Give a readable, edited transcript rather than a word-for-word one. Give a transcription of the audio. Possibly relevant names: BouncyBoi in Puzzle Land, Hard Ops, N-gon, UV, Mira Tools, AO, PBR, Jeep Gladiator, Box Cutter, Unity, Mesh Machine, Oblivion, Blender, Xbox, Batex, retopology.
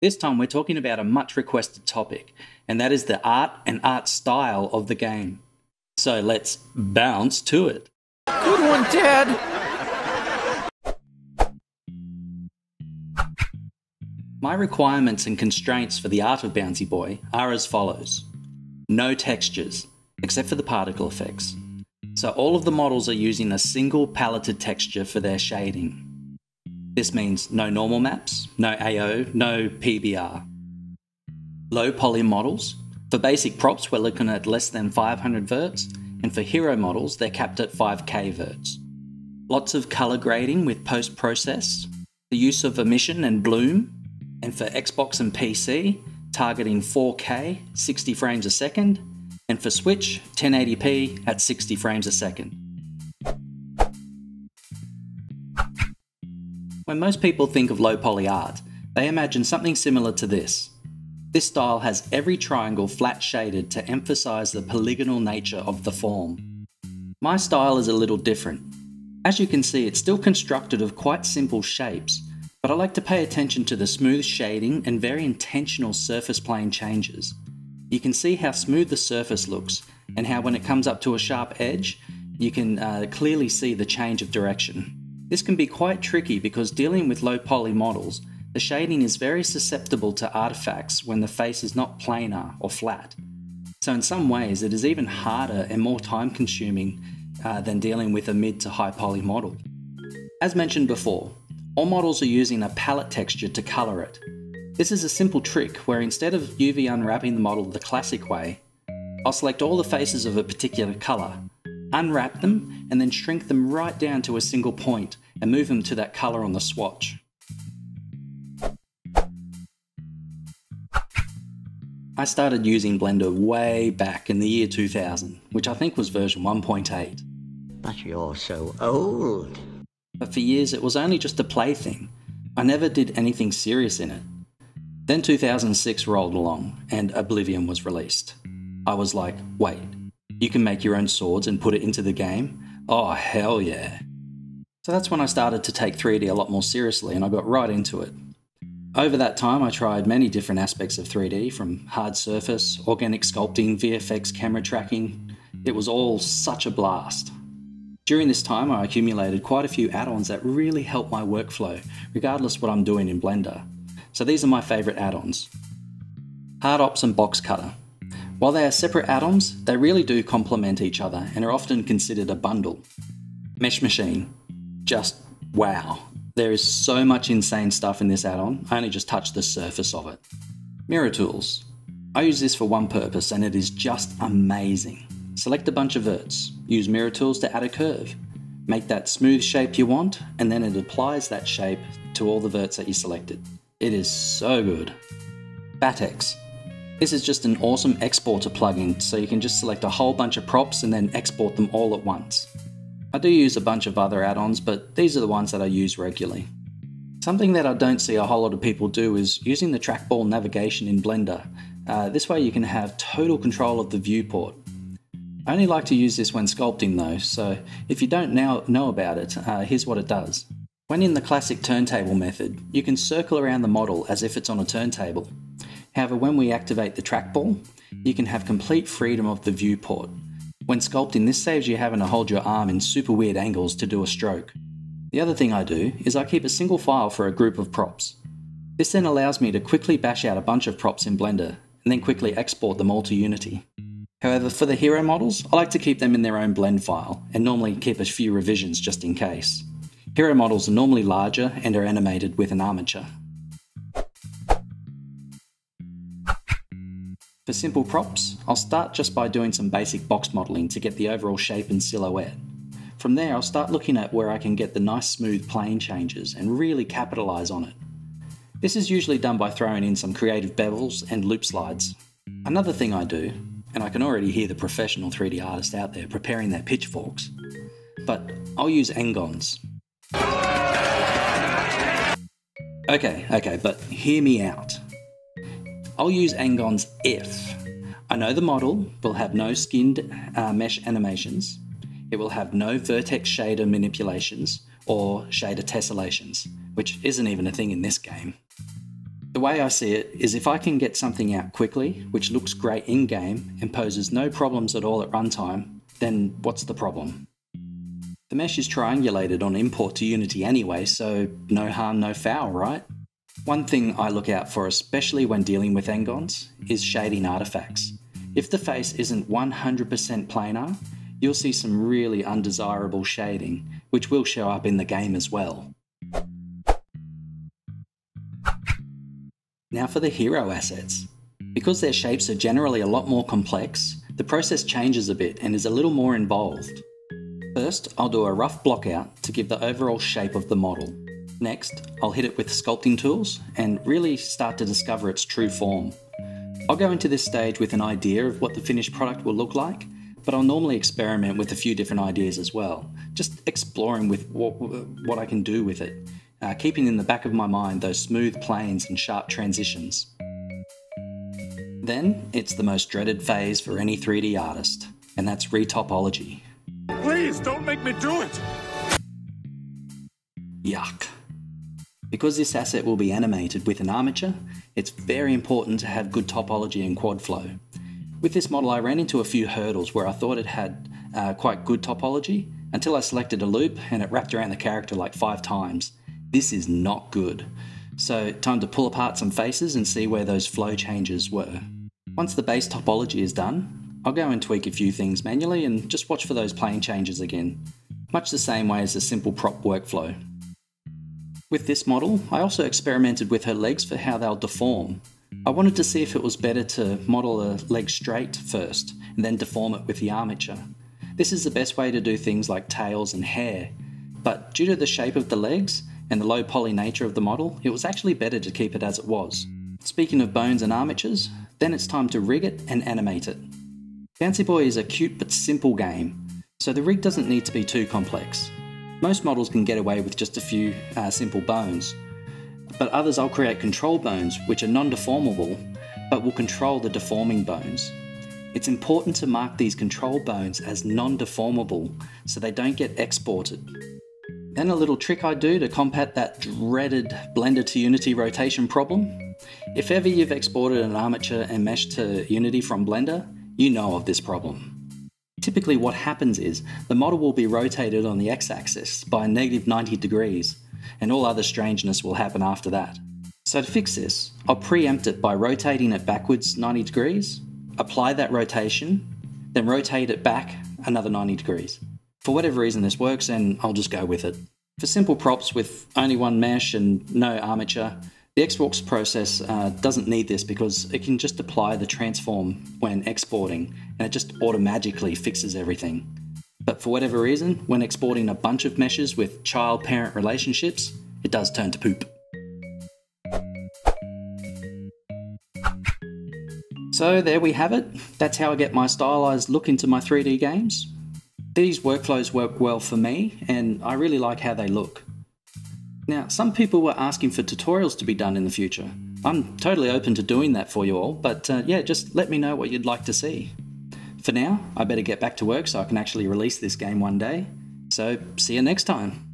This time we're talking about a much requested topic, and that is the art and art style of the game. So let's bounce to it. Good one, Dad! My requirements and constraints for the art of BouncyBoi are as follows. No textures, except for the particle effects. So all of the models are using a single paletted texture for their shading. This means no normal maps, no AO, no PBR. Low poly models. For basic props, we're looking at less than 500 verts, and for hero models, they're capped at 5K verts. Lots of color grading with post-process, the use of emission and bloom, and for Xbox and PC, targeting 4K, 60 frames a second, and for Switch, 1080p at 60 frames a second. When most people think of low poly art, they imagine something similar to this. This style has every triangle flat shaded to emphasize the polygonal nature of the form. My style is a little different. As you can see, it's still constructed of quite simple shapes, but I like to pay attention to the smooth shading and very intentional surface plane changes. You can see how smooth the surface looks and how when it comes up to a sharp edge, you can clearly see the change of direction. This can be quite tricky because dealing with low poly models, the shading is very susceptible to artifacts when the face is not planar or flat. So in some ways it is even harder and more time consuming than dealing with a mid to high poly model. As mentioned before, all models are using a palette texture to colour it. This is a simple trick where instead of UV unwrapping the model the classic way, I'll select all the faces of a particular colour, unwrap them and then shrink them right down to a single point and move them to that colour on the swatch. I started using Blender way back in the year 2000, which I think was version 1.8. But you're so old. But for years it was only just a plaything. I never did anything serious in it. Then 2006 rolled along and Oblivion was released. I was like, wait. You can make your own swords and put it into the game? Oh, hell yeah. So that's when I started to take 3D a lot more seriously and I got right into it. Over that time, I tried many different aspects of 3D, from hard surface, organic sculpting, VFX, camera tracking. It was all such a blast. During this time, I accumulated quite a few add-ons that really help my workflow, regardless what I'm doing in Blender. So these are my favorite add-ons. Hard Ops and Box Cutter. While they are separate add-ons, they really do complement each other and are often considered a bundle. Mesh Machine. Just wow. There is so much insane stuff in this add-on, I only just touched the surface of it. Mira Tools. I use this for one purpose and it is just amazing. Select a bunch of verts, use Mira Tools to add a curve. Make that smooth shape you want and then it applies that shape to all the verts that you selected. It is so good. Batex. This is just an awesome exporter plugin, so you can just select a whole bunch of props and then export them all at once. I do use a bunch of other add-ons, but these are the ones that I use regularly. Something that I don't see a whole lot of people do is using the trackball navigation in Blender. This way you can have total control of the viewport. I only like to use this when sculpting though, so if you don't now know about it, here's what it does. When in the classic turntable method, you can circle around the model as if it's on a turntable. However, when we activate the trackball, you can have complete freedom of the viewport. When sculpting, this saves you having to hold your arm in super weird angles to do a stroke. The other thing I do is I keep a single file for a group of props. This then allows me to quickly bash out a bunch of props in Blender and then quickly export them all to Unity. However, for the hero models, I like to keep them in their own blend file and normally keep a few revisions just in case. Hero models are normally larger and are animated with an armature. For simple props, I'll start just by doing some basic box modelling to get the overall shape and silhouette. From there, I'll start looking at where I can get the nice smooth plane changes and really capitalise on it. This is usually done by throwing in some creative bevels and loop slides. Another thing I do, and I can already hear the professional 3D artists out there preparing their pitchforks, but I'll use N-gons. Okay, but hear me out. I'll use N-gons if I know the model will have no skinned mesh animations, it will have no vertex shader manipulations or shader tessellations, which isn't even a thing in this game. The way I see it is if I can get something out quickly, which looks great in-game and poses no problems at all at runtime, then what's the problem? The mesh is triangulated on import to Unity anyway, so no harm, no foul, right? One thing I look out for, especially when dealing with N-Gons, is shading artifacts. If the face isn't 100% planar, you'll see some really undesirable shading, which will show up in the game as well. Now for the hero assets. Because their shapes are generally a lot more complex, the process changes a bit and is a little more involved. First, I'll do a rough block out to give the overall shape of the model. Next, I'll hit it with sculpting tools and really start to discover its true form. I'll go into this stage with an idea of what the finished product will look like, but I'll normally experiment with a few different ideas as well, just exploring with what I can do with it, keeping in the back of my mind those smooth planes and sharp transitions. Then, it's the most dreaded phase for any 3D artist, and that's retopology. Please don't make me do it! Yuck. Because this asset will be animated with an armature, it's very important to have good topology and quad flow. With this model I ran into a few hurdles where I thought it had quite good topology until I selected a loop and it wrapped around the character like 5 times. This is not good. So time to pull apart some faces and see where those flow changes were. Once the base topology is done, I'll go and tweak a few things manually and just watch for those plane changes again. Much the same way as a simple prop workflow. With this model, I also experimented with her legs for how they'll deform. I wanted to see if it was better to model a leg straight first and then deform it with the armature. This is the best way to do things like tails and hair, but due to the shape of the legs and the low poly nature of the model, it was actually better to keep it as it was. Speaking of bones and armatures, then it's time to rig it and animate it. BouncyBoi is a cute but simple game, so the rig doesn't need to be too complex. Most models can get away with just a few simple bones, but others I'll create control bones which are non-deformable but will control the deforming bones. It's important to mark these control bones as non-deformable so they don't get exported. Then a little trick I do to combat that dreaded Blender to Unity rotation problem. If ever you've exported an armature and mesh to Unity from Blender, you know of this problem. Typically what happens is, the model will be rotated on the x-axis by -90 degrees, and all other strangeness will happen after that. So to fix this, I'll preempt it by rotating it backwards 90 degrees, apply that rotation, then rotate it back another 90 degrees. For whatever reason this works, and I'll just go with it. For simple props with only one mesh and no armature, the exports process doesn't need this because it can just apply the transform when exporting and it just automatically fixes everything. But for whatever reason, when exporting a bunch of meshes with child-parent relationships, it does turn to poop. So there we have it. That's how I get my stylized look into my 3D games. These workflows work well for me and I really like how they look. Now, some people were asking for tutorials to be done in the future. I'm totally open to doing that for you all, but yeah, just let me know what you'd like to see. For now, I better get back to work so I can actually release this game one day. So, see you next time.